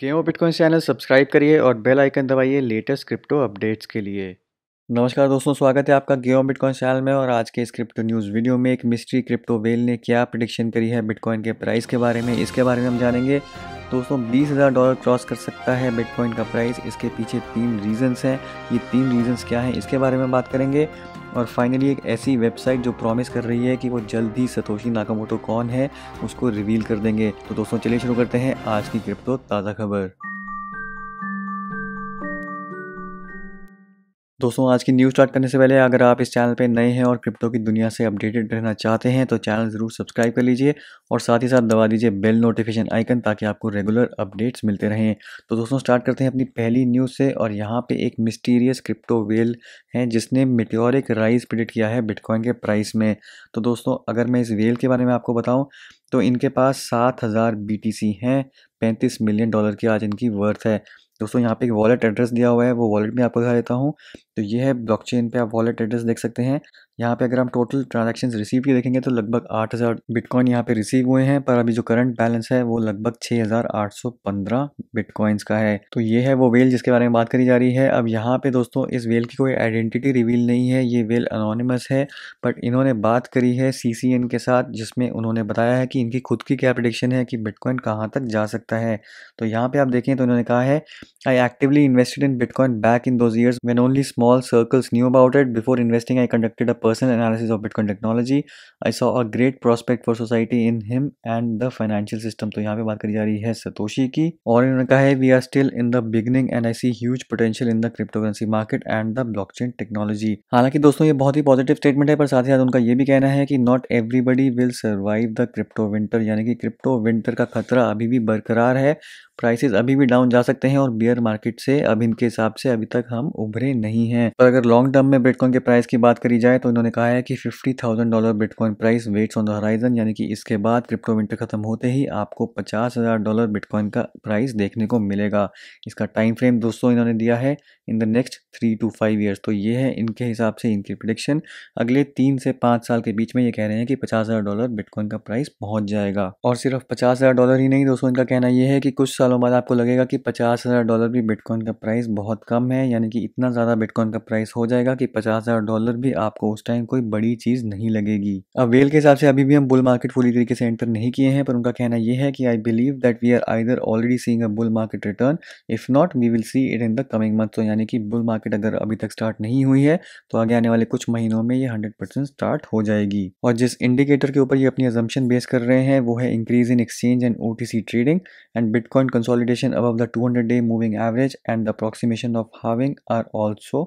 के ओ bitcoin channel subscribe करिए और बेल आइकन दबाइए लेटेस्ट क्रिप्टो अपडेट्स के लिए। नमस्कार दोस्तों, स्वागत है आपका के ओ बिटकॉइन चैनल में। और आज के इस क्रिप्टो न्यूज़ वीडियो में एक मिस्ट्री क्रिप्टो वेल ने क्या प्रेडिक्शन करी है बिटकॉइन के प्राइस के बारे में, इसके बारे में हम जानेंगे। दोस्तों, $20,000 क्रॉस कर सकता है बिटकॉइन का प्राइस। इसके पीछे 3 रीज़न्स हैं। ये 3 रीज़न्स क्या हैं, इसके बारे में बात करेंगे। और फाइनली एक ऐसी वेबसाइट जो प्रॉमिस कर रही है कि वो जल्द ही सतोशी नाकामोटो कौन है उसको रिवील कर देंगे। तो दोस्तों चलिए शुरू करते हैं आज की क्रिप्टो ताज़ा खबर। दोस्तों, आज की न्यूज़ स्टार्ट करने से पहले अगर आप इस चैनल पे नए हैं और क्रिप्टो की दुनिया से अपडेटेड रहना चाहते हैं तो चैनल ज़रूर सब्सक्राइब कर लीजिए और साथ ही साथ दबा दीजिए बेल नोटिफिकेशन आइकन ताकि आपको रेगुलर अपडेट्स मिलते रहें। तो दोस्तों स्टार्ट करते हैं अपनी पहली न्यूज़ से। और यहाँ पे एक मिस्टीरियस क्रिप्टो वेल है जिसने मेटियोरिक राइज प्रेडिक्ट किया है बिटकॉइन के प्राइस में। तो दोस्तों अगर मैं इस वेल के बारे में आपको बताऊँ तो इनके पास 7000 BTC हैं। $35 मिलियन की आज इनकी वर्थ है। दोस्तों यहाँ पे एक वॉलेट एड्रेस दिया हुआ है, वो वॉलेट में आपको दिखा देता हूँ। तो ये है ब्लॉकचेन पे आप वॉलेट एड्रेस देख सकते हैं। यहाँ पे अगर हम टोटल ट्रांजैक्शंस रिसीव की देखेंगे तो लगभग 8000 बिटकॉइन यहाँ पे रिसीव हुए हैं, पर अभी जो करंट बैलेंस है वो लगभग 6815 बिटकॉइंस का है। तो ये है वो वेल जिसके बारे में बात करी जा रही है। अब यहाँ पे दोस्तों इस वेल की कोई आइडेंटिटी रिवील नहीं है, ये वेल अनोनिमस है। बट इन्होंने बात करी है CCN के साथ, जिसमें उन्होंने बताया है कि इनकी खुद की क्या प्रेडिक्शन है कि बिटकॉइन कहाँ तक जा सकता है। तो यहाँ पे आप देखें तो उन्होंने कहा है, I actively invested in Bitcoin back in those years when only small circles knew about it. Before investing, I conducted a personal analysis of Bitcoin technology. I saw a great prospect for society in him and the financial system. तो यहाँ पे बात करी जा रही है Satoshi की। और इन्होंने कहा है, we are still in the beginning and I see huge potential in the cryptocurrency market and the blockchain technology. हालांकि दोस्तों ये बहुत ही पॉजिटिव स्टेटमेंट है, पर साथ ही साथ उनका ये भी कहना है कि not everybody will survive the crypto winter, यानी कि क्रिप्टो विंटर का खतरा अभी भी बरकरार है। प्राइसेस अभी भी डाउन जा सकते हैं और बियर मार्केट से अब इनके हिसाब से अभी तक हम उभरे नहीं हैं। पर अगर लॉन्ग टर्म में बिटकॉइन के प्राइस की बात करी जाए तो इन्होंने कहा है कि $50,000 bitcoin price waits on the horizon, यानी कि इसके बाद क्रिप्टो विंटर खत्म होते ही आपको $50,000 बिटकॉइन का प्राइस देखने को मिलेगा। इसका टाइम फ्रेम दोस्तों इन्होंने दिया है in the next 3 to 5 years. तो ये है इनके हिसाब से इनकी प्रेडिक्शन, अगले 3 से 5 साल के बीच में ये कह रहे हैं कि $50,000 बिटकॉइन का प्राइस पहुँच जाएगा। और सिर्फ $50,000 ही नहीं दोस्तों, इनका कहना यह है कि कुछ सालों बाद आपको लगेगा कि $50,000 भी बिटकॉइन का प्राइस बहुत कम है, यानी कि इतना ज़्यादा बिटकॉइन का प्राइस हो जाएगा कि $50,000 भी आपको उस टाइम कोई बड़ी चीज़ नहीं लगेगी। अब वेल के हिसाब से अभी भी हम बुल मार्केट पूरी तरीके से एंटर नहीं किए हैं, पर उनका कहना यह है कि I believe that we are either already seeing a bull market return, if not we will see it in the coming month. तो यानी कि बुल मार्केट अगर अभी तक स्टार्ट नहीं हुई है तो आगे आने वाले कुछ महीनों में ये 100% स्टार्ट हो जाएगी। और जिस इंडिकेटर के ऊपर ये अपनी अजम्पशन बेस कर रहे हैं वो है increase in exchange and OTC trading and bitcoin consolidation above the 200-day moving average and the approximation of halving are also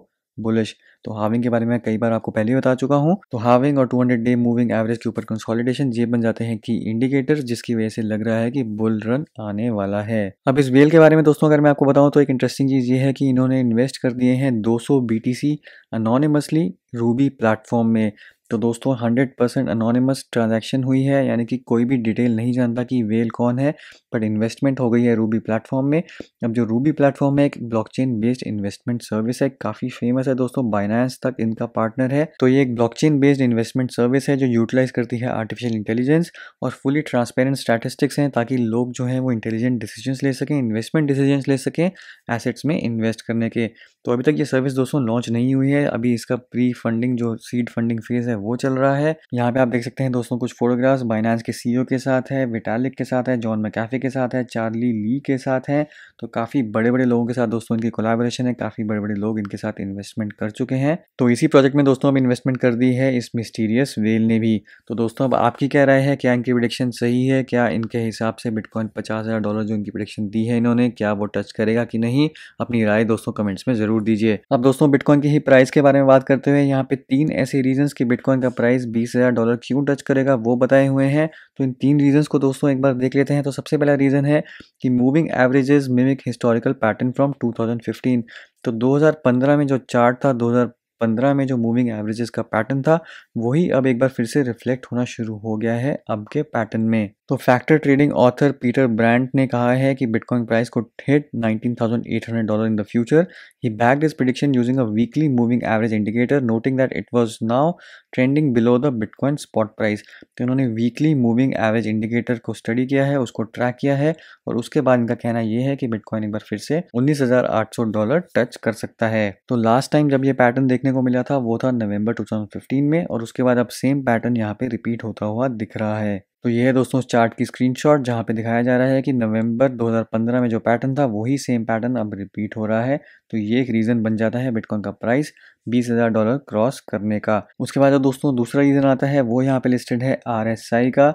bullish. तो हाविंग के बारे में कई बार आपको पहले ही बता चुका हूँ। तो हाविंग और 200-day मूविंग एवरेज के ऊपर कंसोलिडेशन ये बन जाते हैं कि इंडिकेटर्स, जिसकी वजह से लग रहा है कि बुल रन आने वाला है। अब इस वेल के बारे में दोस्तों अगर मैं आपको बताऊँ तो एक इंटरेस्टिंग चीज़ ये है कि इन्होंने इन्वेस्ट कर दिए हैं 200 BTC अनोनिमसली रूबी प्लेटफॉर्म में। तो दोस्तों 100% अनोनिमस ट्रांजैक्शन हुई है, यानी कि कोई भी डिटेल नहीं जानता कि वेल कौन है, बट इन्वेस्टमेंट हो गई है रूबी प्लेटफॉर्म में। अब जो रूबी प्लेटफॉर्म है एक ब्लॉकचेन बेस्ड इन्वेस्टमेंट सर्विस है, काफ़ी फेमस है दोस्तों, बाइनेंस तक इनका पार्टनर है। तो ये एक ब्लॉकचेन बेस्ड इन्वेस्टमेंट सर्विस है जो यूटिलाइज करती है आर्टिफिशियल इंटेलिजेंस और फुली ट्रांसपेरेंट स्टैटिस्टिक्स हैं ताकि लोग जो हैं वो इंटेलिजेंट डिसीजंस ले सकें, इन्वेस्टमेंट डिसीजंस ले सकें एसेट्स में इन्वेस्ट करने के। तो अभी तक ये सर्विस दोस्तों लॉन्च नहीं हुई है, अभी इसका प्री फंडिंग जो सीड फंडिंग फेज है वो चल रहा है। यहाँ पे आप देख सकते हैं दोस्तों कुछ फोटोग्राफ्स बाइनेंस के CEO के साथ है, विटालिक के साथ है, जॉन मैकेफी के साथ है, चार्ली ली के साथ है। तो काफ़ी बड़े बड़े लोगों के साथ दोस्तों इनकी कोलैबोरेशन है, काफ़ी बड़े बड़े लोग इनके साथ इन्वेस्टमेंट कर चुके हैं। तो इसी प्रोजेक्ट में दोस्तों अब इन्वेस्टमेंट कर दी है इस मिस्टीरियस वेल ने भी। तो दोस्तों अब आपकी क्या राय है, क्या इनकी प्रेडिक्शन सही है, क्या इनके हिसाब से बिटकॉइन $50,000 जो इनकी प्रेडिक्शन दी है इन्होंने, क्या वो टच करेगा कि नहीं? अपनी राय दोस्तों कमेंट्स में जरूर दीजिए। अब दोस्तों बिटकॉइन के ही प्राइस के बारे में बात करते हुए यहाँ पे 3 ऐसे रीजन्स की बिटकॉइन का प्राइस $20,000 क्यों टच करेगा वो बताए हुए हैं। तो इन 3 रीजंस को दोस्तों एक बार देख लेते हैं। तो सबसे पहला रीजन है कि moving averages mimic historical pattern from 2015। तो 2015 में जो चार्ट था, 2015 में जो मूविंग एवरेजेस का पैटर्न था वही अब एक बार फिर से रिफ्लेक्ट होना शुरू हो गया है अब के पैटर्न में। तो factor trading author Peter Brandt ने कहा है कि बिटकॉइन प्राइस को hit $19,800 in the future. He backed this prediction using a weekly moving average indicator, noting that it was now trending below the bitcoin spot price. तो इन्होंने weekly moving average indicator को study किया है, उसको track किया है और उसके बाद इनका कहना यह है कि बिटकॉइन एक बार फिर से $19,800 टच कर सकता है। तो लास्ट टाइम जब ये पैटर्न देखने को मिला था वो था नवंबर 2015 में और उसके बाद अब सेम पैटर्न यहाँ पे रिपीट होता हुआ दिख रहा है। तो ये है दोस्तों उस चार्ट की स्क्रीनशॉट जहाँ पे दिखाया जा रहा है कि नवंबर 2015 में जो पैटर्न था वही सेम पैटर्न अब रिपीट हो रहा है। तो ये एक रीज़न बन जाता है बिटकॉइन का प्राइस $20,000 क्रॉस करने का। उसके बाद दोस्तों दूसरा रीज़न आता है, वो यहाँ पे लिस्टेड है RSI का,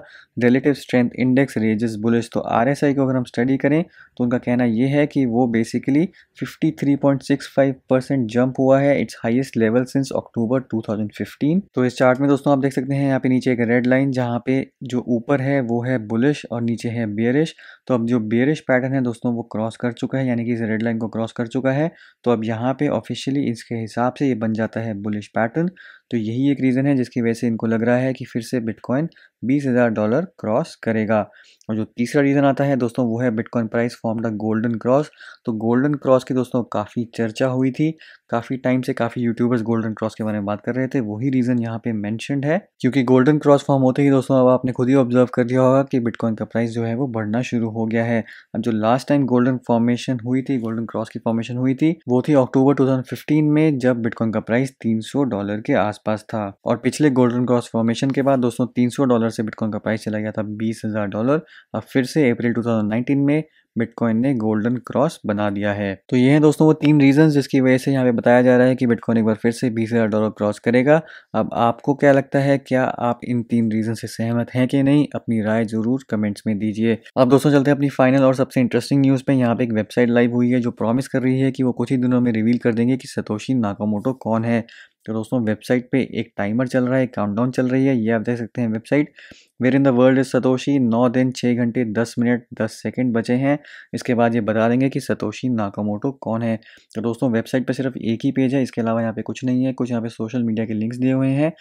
relative strength index raises bullish. तो RSI को अगर हम स्टडी करें तो उनका कहना ये है कि वो बेसिकली 53.65% जंप हुआ है, it's highest level since October 2015। तो इस चार्ट में दोस्तों आप देख सकते हैं यहाँ पे नीचे एक रेड लाइन, जहाँ पे जो ऊपर है वो है बुलिश और नीचे है बेयरिश। तो अब जो बेयरिश पैटर्न है दोस्तों वो क्रॉस कर चुका है, यानी कि इस रेड लाइन को क्रॉस कर चुका है। तो अब यहाँ पे ऑफिशियली इसके हिसाब से ये बन जाता है बुलिश पैटर्न। तो यही एक रीज़न है जिसकी वजह से इनको लग रहा है कि फिर से बिटकॉइन $20,000 क्रॉस करेगा। और जो तीसरा रीज़न आता है दोस्तों वो है bitcoin price formed a golden cross. तो गोल्डन क्रॉस की दोस्तों काफ़ी चर्चा हुई थी, काफ़ी टाइम से काफ़ी यूट्यूबर्स गोल्डन क्रॉस के बारे में बात कर रहे थे, वही रीज़न यहाँ पे मेंशनड है। क्योंकि गोल्डन क्रॉस फॉर्म होते ही दोस्तों अब आपने खुद ही ऑब्जर्व कर लिया होगा कि बिटकॉइन का प्राइस जो है वो बढ़ना शुरू हो गया है। अब जो लास्ट टाइम गोल्डन फॉर्मेशन हुई थी, गोल्डन क्रॉस की फॉर्मेशन हुई थी, वो थी अक्टूबर 2015 में, जब बिटकॉइन का प्राइस $300 के आसपास था। और पिछले गोल्डन क्रॉस फॉर्मेशन के बाद दोस्तों $300 से बिटकॉइन का प्राइस चला गया था $20,000। अब फिर से अप्रैल 2019 में बिटकॉइन ने गोल्डन क्रॉस बना दिया है। तो ये हैं दोस्तों वो तीन रीजंस जिसकी वजह से यहाँ पे बताया जा रहा है कि बिटकॉइन एक बार फिर से $20,000 क्रॉस करेगा। अब आपको क्या लगता है, क्या आप इन तीन रीजन से सहमत हैं कि नहीं? अपनी राय जरूर कमेंट्स में दीजिए। अब दोस्तों चलते हैं अपनी फाइनल और सबसे इंटरेस्टिंग न्यूज़ पे। यहाँ पे एक वेबसाइट लाइव हुई है जो प्रॉमिस कर रही है कि वो कुछ ही दिनों में रिवील कर देंगे कि सतोशी नाकामोटो कौन है। तो दोस्तों वेबसाइट पे एक टाइमर चल रहा है, एक काउंटडाउन चल रही है, ये आप देख सकते हैं website. Where in the world is Satoshi, 9 दिन 6 घंटे 10 मिनट 10 सेकंड बचे हैं, इसके बाद ये बता देंगे कि सतोशी नाकामोटो कौन है। तो दोस्तों वेबसाइट पे सिर्फ एक ही पेज है, इसके अलावा यहाँ पे कुछ नहीं है। कुछ यहाँ पे सोशल मीडिया के लिंक्स दिए हुए हैं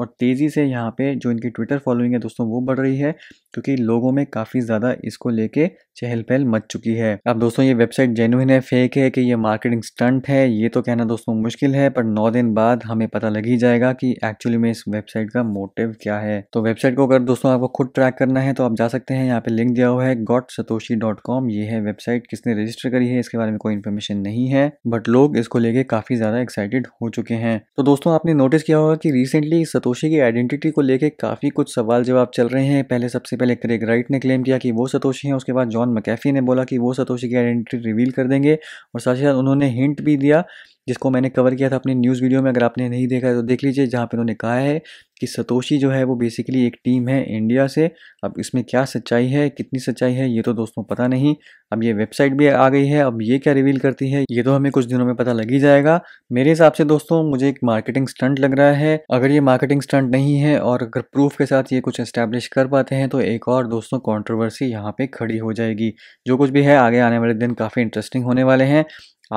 और तेज़ी से यहाँ पे जो इनकी ट्विटर फॉलोइंग है दोस्तों वो बढ़ रही है, क्योंकि लोगों में काफ़ी ज़्यादा इसको लेके चहल पहल मच चुकी है। अब दोस्तों ये वेबसाइट जेन्युइन है, फेक है कि ये मार्केटिंग स्टंट है, ये तो कहना दोस्तों मुश्किल है, पर 9 दिन बाद हमें पता लग ही जाएगा कि एक्चुअली में इस वेबसाइट का मोटिव क्या है। तो वेबसाइट को अगर दोस्तों आपको खुद ट्रैक करना है तो आप जा सकते हैं, यहाँ पे लिंक दिया हुआ है gotsatoshi.com। ये है वेबसाइट, किसने रजिस्टर करी है इसके बारे में कोई इन्फॉर्मेशन नहीं है, बट लोग इसको लेके काफ़ी ज़्यादा एक्साइटेड हो चुके हैं। तो दोस्तों आपने नोटिस किया होगा कि रिसेंटली सतोशी की आइडेंटिटी को लेके काफ़ी कुछ सवाल जवाब चल रहे हैं। सबसे पहले क्रेग राइट ने क्लेम किया कि वो सतोशी हैं, उसके बाद जॉन मैकेफी ने बोला कि वो सतोशी की आइडेंटिटी रिवील कर देंगे और साथ ही साथ उन्होंने हिंट भी दिया, जिसको मैंने कवर किया था अपने न्यूज़ वीडियो में। अगर आपने नहीं देखा है तो देख लीजिए, जहाँ पे उन्होंने कहा है कि सतोशी जो है वो बेसिकली एक टीम है इंडिया से। अब इसमें क्या सच्चाई है, कितनी सच्चाई है, ये तो दोस्तों पता नहीं। अब ये वेबसाइट भी आ गई है, अब ये क्या रिवील करती है ये तो हमें कुछ दिनों में पता लग ही जाएगा। मेरे हिसाब से दोस्तों मुझे एक मार्केटिंग स्टंट लग रहा है। अगर ये मार्केटिंग स्टंट नहीं है और अगर प्रूफ के साथ ये कुछ एस्टैब्लिश कर पाते हैं तो एक और दोस्तों कॉन्ट्रोवर्सी यहाँ पे खड़ी हो जाएगी। जो कुछ भी है आगे आने वाले दिन काफ़ी इंटरेस्टिंग होने वाले हैं।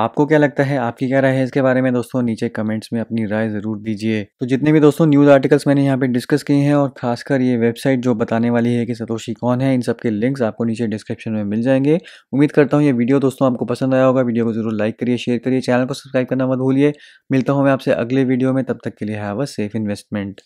आपको क्या लगता है, आपकी क्या राय है इसके बारे में दोस्तों? नीचे कमेंट्स में अपनी राय ज़रूर दीजिए। तो जितने भी दोस्तों न्यूज़ आर्टिकल्स मैंने यहाँ पे डिस्कस किए हैं और खासकर ये वेबसाइट जो बताने वाली है कि सतोशी कौन है, इन सब के लिंक्स आपको नीचे डिस्क्रिप्शन में मिल जाएंगे। उम्मीद करता हूँ ये वीडियो दोस्तों आपको पसंद आया होगा। वीडियो को जरूर लाइक करिए, शेयर करिए, चैनल को सब्सक्राइब करना मत भूलिए। मिलता हूँ मैं आपसे अगले वीडियो में, तब तक के लिए हैव अ सेफ इन्वेस्टमेंट।